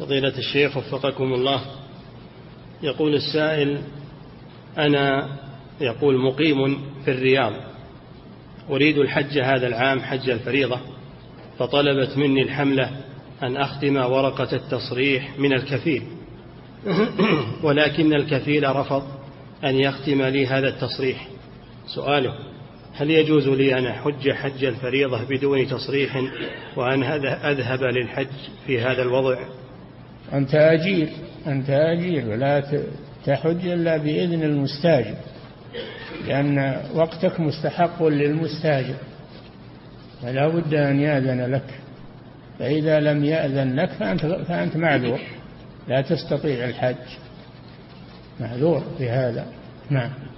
فضيلة الشيخ وفقكم الله، يقول السائل: أنا مقيم في الرياض، أريد الحج هذا العام حج الفريضة، فطلبت مني الحملة أن أختم ورقة التصريح من الكفيل، ولكن الكفيل رفض أن يختم لي هذا التصريح. سؤاله: هل يجوز لي أن أحج حج الفريضة بدون تصريح وأن أذهب للحج في هذا الوضع؟ أنت أجير ولا تحج إلا بإذن المستاجر، لأن وقتك مستحق للمستاجر، فلا بد أن يأذن لك، فإذا لم يأذن لك فأنت معذور، لا تستطيع الحج، معذور بهذا. نعم.